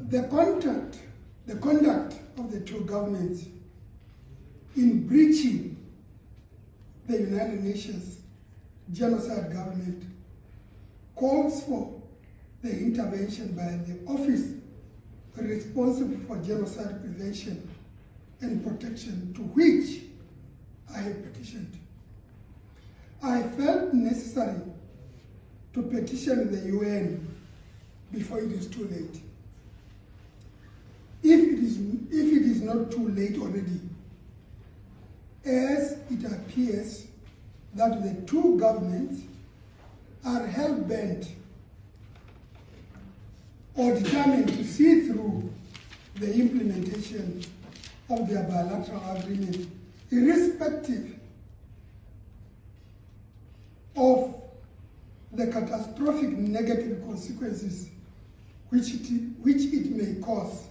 The conduct of the two governments in breaching the United Nations Genocide Government calls for the intervention by the office responsible for genocide prevention and protection, to which I have petitioned. I felt necessary to petition the UN before it is too late. If it is not too late already, as it appears that the two governments are hell-bent or determined to see through the implementation of their bilateral agreement, irrespective of the catastrophic negative consequences which it may cause